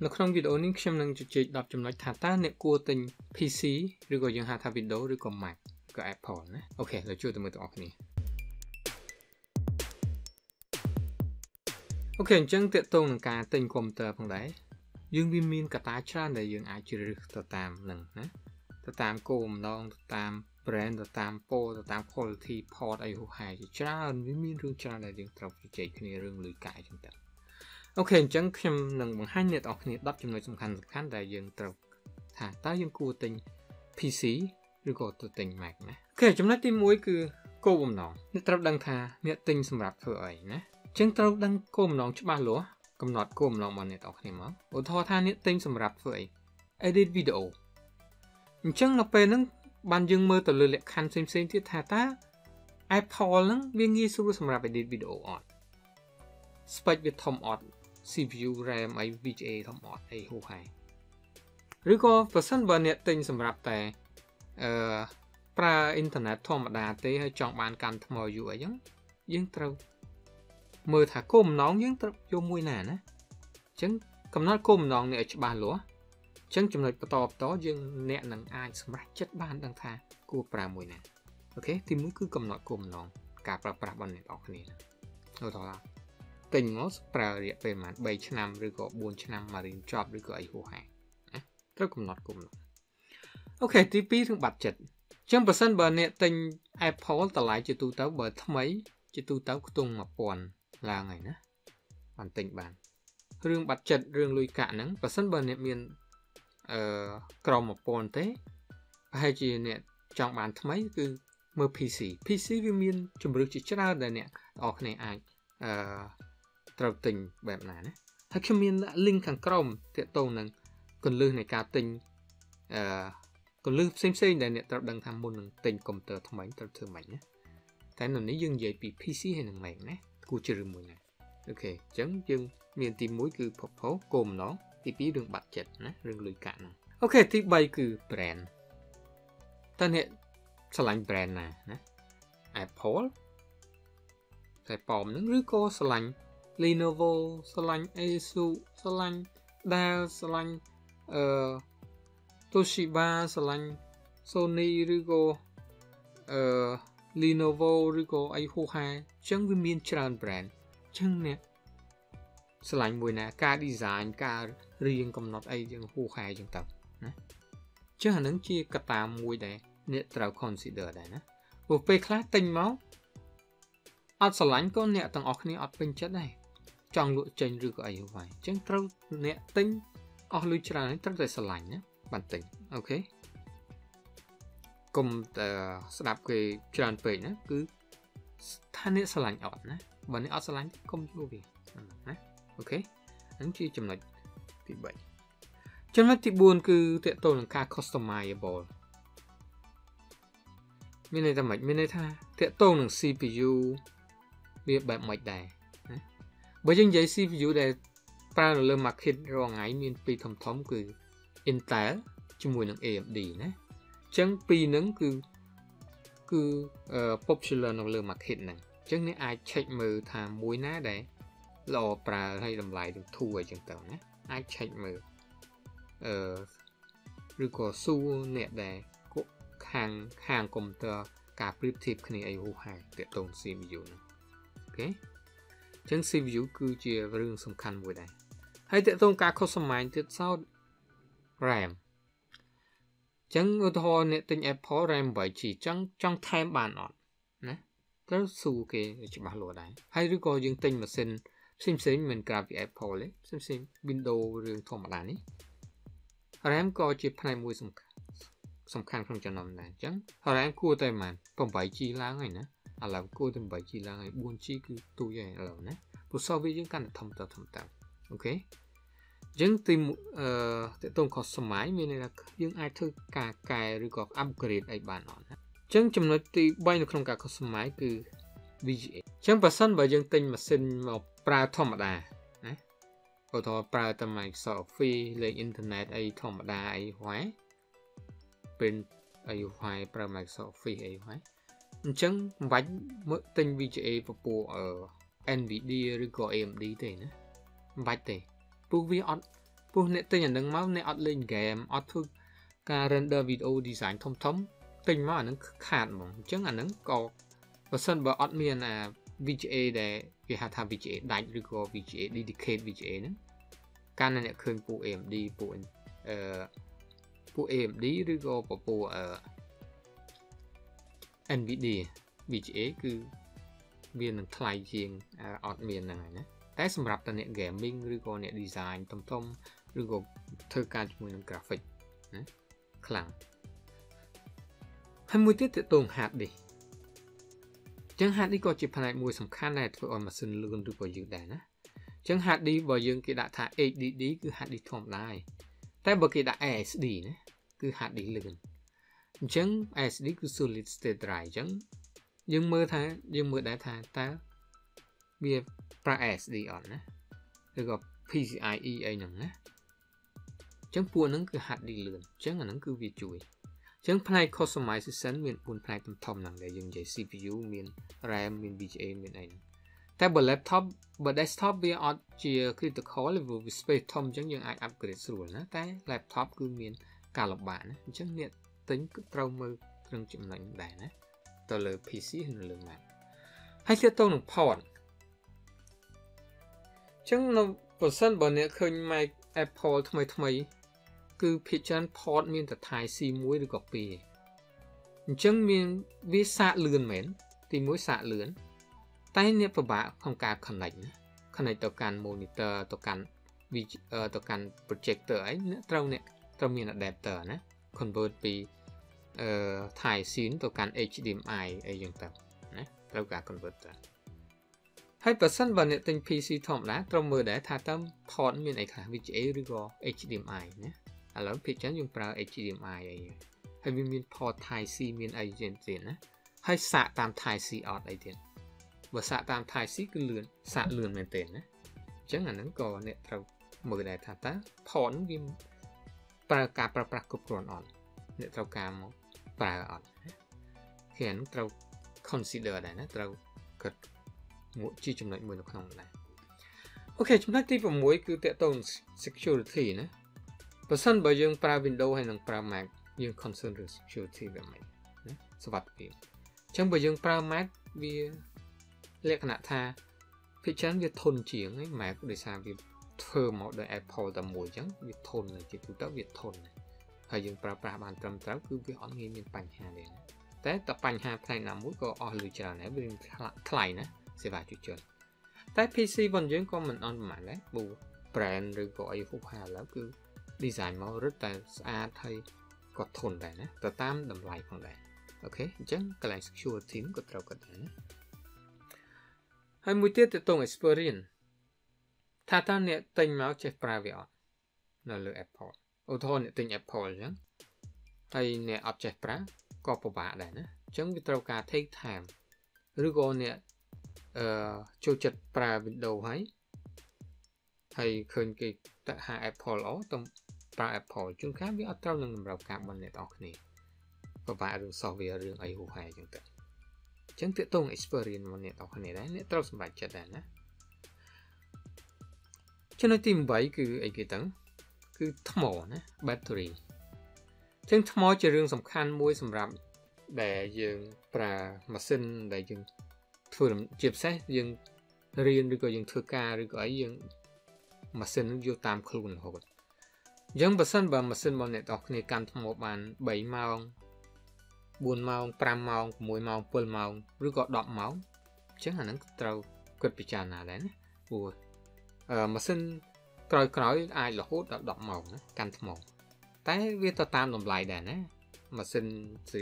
Nó không video những xem năng trực tiếp đọc trong nói thả ta nè cua tình PC rồi còn dùng hạ thả video rồi còn Mac có Apple nè. Ok, là chưa từ mới tỏ cái này. Ok, chẳng tiện tông là cả tình cồm tờ phòng đấy. Dương viên minh cả tá tràn để dương ai chưa được tờ tạm nâng nè. Tờ tạm cồm đông, tờ tạm brand, tờ tạm po, tờ tạm quality port ai hữu hài chỉ tràn viên minh rương tràn để dương trọc chỉ chạy cái này rương lưới cãi trong tờ. Ok, chẳng xem lần bằng hai nhiệt ọc nhiệt đắp trong nơi xung khăn đại dương trọc thả tá dương cua tình PC rồi có tờ tình Mac nè. Ok, trong nát tim muối cứ cô bồm nóng nhiệt trọc đăng thả nhiệt tình xung rạp thở ấy nè. Chẳng trọc đăng cô bồm nóng chút ba lúa cầm nọt cô bồm nóng bằng nhiệt ọc nhiệt móng ổn thò tha nhiệt tình xung rạp thở ấy edit video. Chẳng lọc về nâng bàn dương mơ tờ lừa lẹ khăn xem thiết thả tá Apple nâng viên nghi xung rạp edit video on spec with thom on CPU RAM ไอ้ VGA ทั้งหมดไอ้หัวไฮหรือก็เวอร์ชันเบอร์เน็ตติงสำหรับแต่ปลาอินเทอร์เน็ตธรรมดาเต้ให้จองบานการทำเอาอยู่ไอ้ยังยังเต้ามือถ้าก้มน้องยังเต้าโยมวยหนานะฉันกำนัดก้มน้องเนี่ยจะบานหลัวฉันจำเลยประตอบต่อยังเน็ตหนังไอสำหรับจัดบานดังท่ากูปลามวยหนาโอเคที่มือคือกำนัดก้มน้องกาปลาบอลเน็ตออกนี่นะเราต่อละtình nó phải là về mặt 7 năm rồi có 4 năm mà đến job rồi có ai hô hàng rất cũng nọt cùng. Ok, tí phí thường bạch chật trong phần sân bờ nẹ tình Apple tả lại cho tôi táo bờ thâm ấy cho tôi táo tung mà còn là ngày nữa bản tình bản rương bạch chật rương lùi cả nắng và sân bờ nẹ miền còn mà còn thế hay chỉ nẹ trong bản thâm ấy cứ mơ PC với miền chùm rực chỉ chất ra đời nẹ ọc này ai trao tình bẹp này nè thật cho mình đã link thằng Chrome tiện tồn nâng còn lưu này cả tình còn lưu xem để nè trao đăng tham môn nâng tình công tờ thông bánh trao thơ mạnh nhé tại nó nấy dừng dậy bị PC hay nâng mạnh nè cụ trừ mùi này. Ok, chẳng dừng mình tìm mối cứ phổ phổ cồm nó thì bí đường bạch chật nè rừng lùi cả nè. Ok, thì bây cứ brand ta nè xa lạnh brand này nè Apple tại bòm nâng rư cô xa lạnh Lenovo, Asus, Dell, Toshiba, Sony, Lenovo, Ahuha, chẳng vì miền tràn brand, chẳng nè, Slang mùi nè, cả design, cả riêng cầm nọt ai chẳng Ahuha chẳng tập, chứ hẳn ứng chia cả tám mùi đấy, nè trào consider đấy nè, một pê khác tinh máu. Ở sở lãnh có nẹ tầng ọc này ọt bên chất này trong lụa chênh rư của ấy hữu vầy chẳng trâu nẹ tinh ọt lưu trả này trâu tại sở lãnh nhé bản tính. Ok cùng sẽ đạp cái trả về nhé cứ tha nẹ sở lãnh ọt nhé bởi nẹ ọt sở lãnh không vô việc. Ok nắng chi chùm lệch thì vậy chân mắt thì buồn cứ tiện tồn là ca customizable mình này ta mạch mình này tha tiện tồn là CPU việc bẹp mạch đài bởi chân giấy CPU đài pra là lơ mặc hình rõ ngay mình bị thầm thống cứ Intel chung mùi nâng AMD ná chẳng bị nâng cứ popular nâng lơ mặc hình nâng chẳng nên ai chạy mơ thà mùi ná đài lọ pra hay làm lại được thu ở chân tàu ná ai chạy mơ rồi có su nẹ đài hàng công tờ cả brief tip này ai hô hàng tiện tồn CPU nâng. Ok chẳng CPU cứ chia và rừng xung khăn với đây hay tiện tồn cả customize tiết sau RAM chẳng ưu thô nệ tình Apple RAM bởi chỉ trong thêm bàn ọt nế tất xu kê chỉ bảo lộ đấy hay rưu có dương tình mà xem mình cả vì Apple lấy xem Windows rừng thông mà đàn ấy RAM có chỉ phần này mùi xung khăn không cho nằm này chẳng RAM cua tay mà còn bảy chi lá ngay nế à làm cô từng bảy chi là ngày buôn chi cứ tu vậy là nè một so với những căn là thầm tạm. Ok những tìm tệ tông khó sớm máy như này là những ai thử cả cài rồi có upgrade ai bàn nó chẳng chấm nói thì bay được không cả khó sớm máy cứ VGA chẳng và sân và những tình mà xin một pra thầm đà ở thọ pra tầm mày sợ phi lên internet ai thầm đà ai hóa bên ai hóa pra mày sợ phi ai hóa chẳng bánh mượn tình VGA và bộ ở Nvidia rồi có AMD thế nữa bạch thế, bộ vi ผู้เนตตัวอย่างดังม้าเนตอัดเล่นเกมอัดทุกการเรนเดอร์วิดีโอดีไซน์ทอมๆตัวม้าอันนั้นขาดมั้งจังอันนั้นก็ประสบแบบอัดเมียนVGA ได้วิหารทาง VGA ได้หรือก็ VGA ดีดีเคท VGA นั้นการนั่นเนี่ยเคยปู AMD ปูAMD หรือก็ปู Nvidia VGA คือเมียนคลายเชียงอัดเมียนอะไรนะแต่สำหรับตัวเนี่ยเกมมิ่งหรือก็เนี่ยดีไซน์ทอมๆหรือก็เธอการช่วยนำกราฟิกคลังให้มือที่จะตรงหัดดิจังหัดนี่ก็จะผนังมวยสำคัญในตัวอัลมาซึนลืมดูก็ยืดได้นะจังหัดดีบ่อยังกิดะท่า HDD คือหัดดีทอมได้แต่บ่กิดะ SSD นะคือหัดดีลืมจัง SSD คือ solid state drive จังยังมือท่ายังมือได้ท่าแต่เบียร์ปลา SSD อ่อนนะแล้วก็ PCIe ไอ้หนึ่งนะจังปูนั้นคือหัดดีลืมจังอันนั้นคือวีจุยจังภายในคอสมัยสั้นๆมีปูนภายในทอมๆนั่นเลยยังใหญ่ CPU มี RAM มี VGA มีอะไรนั่นแต่บนแล็ปท็อปบนเดสก์ท็อปเบียร์ออดเจียคือตัวคอเลยว่าสเปคทอมจังยังไออัปเกรดสรุปนะแต่แล็ปท็อปคือมีการหลบบ่านะจังเนี่ยติ้งก็ตรงมือตรงจุดไหนได้นะตัวเลย PC หนึ่งเลยมาให้เชื่อตัวหนึ่งพอร์ตจังเราบนสั้นบนเนี่ยเคยไม่ Apple ทำไมคือพิจารณาพอร์ตมีแต่ไทยซีมุ้ยหรือกบปีจังมีวิสาเลือนเหม็นตีมุ้ยสาเลือนใต้เนี่ยประบะของการขนาดนะขนาดต่อการมอนิเตอร์ต่อการวิต่อการโปรเจคเตอร์ไอ้เนี่ยเรามีอะแดปเตอร์นะคอนเวิร์ตไปไทยซีนต่อการ HDMI ไอ้อย่างต่างนะเราการคอนเวิร์ตให้เปอร์เซ็นต์บนเนี่ยเป็น PC ทอมนะตรงมือได้ท่าตั้มพอร์ตมีไอ้ค่ะ VGA หรือก็ HDMI นะแล้วพิจารณาอย่างเปล่า HDMI ไอ้ให้มีพอร์ตไทยซีมีไอเจนเจนนะให้สะตามไทยซีออดไอเจนว่าสะตามไทยซีก็เลื่อนสะเลื่อนเหมือนเต็นนะจังอันนั้นก็เนี่ยเราเมื่อใดถ้าตั้งพอร์ตมีประกาศประกบกรอนอ่อนเนี่ยเราการปลาอ่อนเห็นเรา consider ได้นะเราเกิดหมู่ชี้จำนวนมือของเราโอเคจำนวนที่ผมมวยคือเตะตรง security นะเปอร์เซ็นต์บ่ยังปลา Windows ให้หนังปลา Mac ยัง concern เรื่อง security แบบไหนนะสวัสดีจังบ่ยังปลา Mac วิเลขขนาดท่าพิจารณาวิทนเฉียงให้ Mac โดยสารวิเทอร์มอดโดย Apple แต่หมวยจังวิทนเลยจิตถูกต้องวิทนให้ยังปลาบานตรำตรำคือวิอ่อนเงี้ยมีปัญหาเลยนะแต่ต่อปัญหาภายในมุ้ยก็อ่อนหรือจะไหนเป็นทลายนะเสียบจุดจนแต่ PC บ่ยังก็มันอ่อนหมายแล้วบูแบรนด์หรือก็ไอ้พวกหาแล้วคือดีไซน์มอริสแต่สะอาดให้กดทนได้นะแต่ตามดำไหลของได้โอเคจังกลายสกิลทีมก็เราก็ได้นะให้มือเตี้ยจะตรง experience ถ้าตอนเนี่ยติงมาจะปลายไปอ่ะนั่นเลย Apple โอทอนเนี่ยติง Apple จังให้เนี่ยอัพจะปลายก็ประบาดได้นะจังวิตรการ take time หรือก็เนี่ยจูจัดปลายวิดีโอให้เคยกิแต่หา Apple อ๋อตรงปลา Apple จุดข้ามวิอัตราหนึ่งลำดับการบนเน็ตออกนี่ประบาดเรื่องซอฟต์แวร์เรื่องไอหัวหายจังแต่จังเตะตรง experience บนเน็ตออกนี่ได้เน็ตเราสบายใจได้นะจังในทีมใบคือไอกี่ตั้งคือทมอนะแบตเตอรี่จังทมอจะเรื่องสำคัญมวยสำหรับแต่ยังปลามาซึ่งแต่ยังฝืนเจ็บแท้ยังเรียนหรือก็ยังเทือกการหรือก็ไอยังมาเส้นนั้นอยู่ตามคลุนหกยังเปอร์เซ็นต์บางมาเส้นบางเนี่ยออกในการทำงบานใบเมาบุญเมาปรามเมาหมวยเมาเปิลเมาหรือก็ดอกเมาเช่นนั้นเราเกิดพิจารณาได้นะบัวมาเส้นกรอยกรอยไอ้หลอกหูดอกเมานะการทำงบแต่เวทตามลมไหลได้นะมาเส้นสิ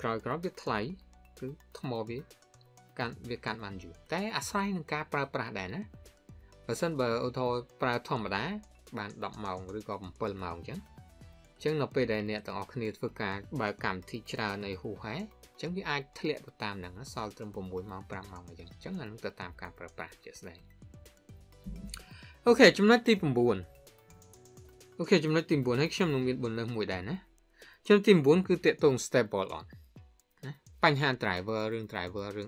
กรอยกรอยเวทไหลคือทำงบเวทการมันอยู่แต่อาศัยในการปราได้นะเปอร์เซ็นต์เบอร์โอทอปลาทอมดาบานดอกเมาหรือก็เปิลเมาจังจังเราไปได้เนี่ยต้องออกคณิตวิทยาบางคำที่ชราในหูหายจังที่ไอ้ทะเลตามหนังซอลตรงผมบุญเมาปลาเมาจังจังนั้นต้องตามการปราจะแสดงโอเคจำนวนที่ผมบุญโอเคจำนวนที่บุญให้ช่ำลงมีบุญเลยมวยได้นะจำนวนที่บุญคือเตะตรง stable on นะปัญหาไตรเวอร์เรื่อง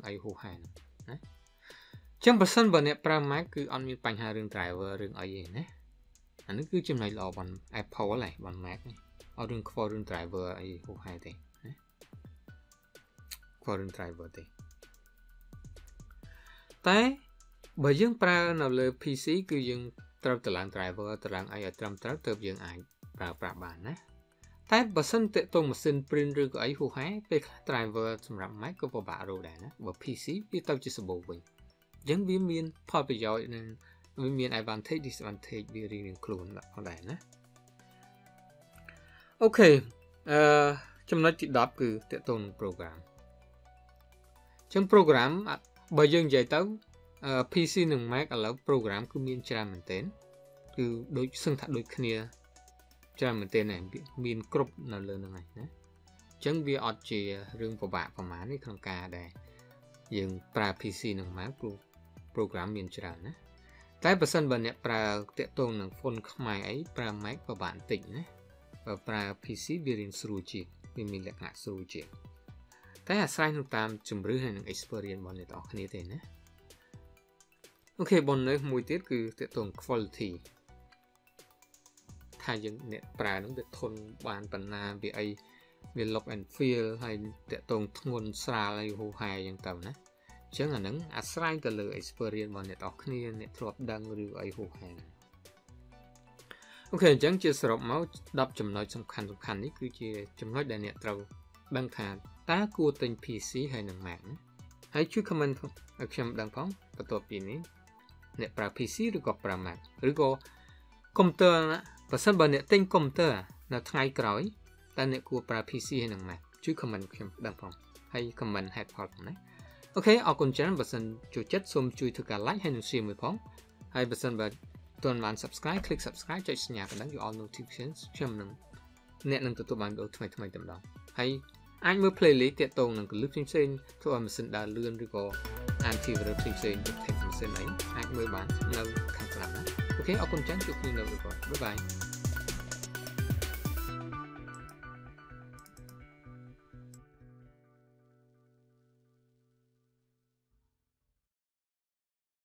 ไอ้หูหายนะจังเปอร์เซ็นต์บนเนี่ยประมาณคืออันมีปัญหาเรื่องไตรเวอร์เรื่องอะไรนะ อันนี้คือจำนวนเราบน Apple อะไรบน Mac นี่เอาดึง Foreign Driver ไอ้หกไฮเตะ Foreign Driver เตะแต่บางอย่างแปลนเอาเลย PC คือยังตราบตาราง Driver ตารางไอ้ตราบตราบเติมยังไอ้ปราบปราบานนะแต่บัสน์เตะตรงมาซึ่งปรินเรื่องไอ้หกไฮเป็น Driver สำหรับ Mac ก็พอบารูได้นะบน PC ที่เติมจะสบายยังวิมีนพอไปย่อยนั่นวิมีน advantage disadvantage วิริยนครูนแบบอะไรนะโอเคจำนวนจิตดับคือเตะตรงโปรแกรมจังโปรแกรมบางอย่างใหญ่โตPC หนึ่ง Mac แล้วโปรแกรมคือมีนจราเหมือนเต้นคือโดยซึ่งถ้าโดยคณีจราเหมือนเต้นไหนมีนครบนั่นเลยนั่นไงนะจังวิออดเจียเรื่องประบาดประมาณนี้ทางการได้ยังปลา PC หนึ่ง Mac โปรแกรมมีนจรานะแต่ปัจจุบันเนี่ยปลาเตะตรงหนึ่งคนขมายไอ้ปลา Mac ประบาดติ่งนะปลา PC วิริยนสรูจิมีหลักงานสรูจิแต่อาศัยนุตามจุ่มรือให้หนึ่ง experience บนในต่อคณีเต้นนะโอเคบนนี้มวยเตี้ยคือเตะตรง quality ถ้ายังเนี่ยปลาต้องเตะทนบานปัญนาเบียไอเบียล็อกแอนด์ฟิลให้เตะตรงทนสาอะไรหูหายอย่างเต่านะเชื่องั้นนั้นอาศัยกันเลย experience บนเนี่ยต่อคณีเนี่ยตรวจดังหรือไอหูหายโอเคจังเจสระเมาส์ดับจำนวนสำคัญนี่คือเจจำนวนได้เนี่ยเราดังขาดตากูเต็ง PC ให้หนังแมงให้ช่วยคอมเมนต์คำดังพ้องประตูปีนี้เนี่ยปลา PC หรือก็ปลา Mac หรือก็คอมพิวเตอร์นะปัจจุบันเนี่ยเต็งคอมพิวเตอร์นะทายกร้อยแต่เนี่ยกูปลา PC ให้หนังแมงช่วยคอมเมนต์คำดังพ้องให้คอมเมนต์ให้พอดนะโอเคเอาคนเจนปัจจุบันจุดเจ็ดสมช่วยถือการไลค์ให้หนึ่งเสียงไว้พ้องให้ปัจจุบันตอนวัน subscribe คลิก subscribe จะสัญญาณดังอยู่ all notifications เชื่อมหนึ่งเนี่ยหนึ่งตัวบันโดยทำไมจำลองให้ไอ้เมื่อ playlist เตะตรงหนึ่งกับลึกทิ้งเส้นทุกอันมันสินดาเลื่อนหรือก็อันที่เราทิ้งเส้นกับเทปมันสินไหนไอ้เมื่อบ้านเราทำสลับนะโอเคเอาคนจ้างจุดนี้เราไปก่อนบ๊ายบาย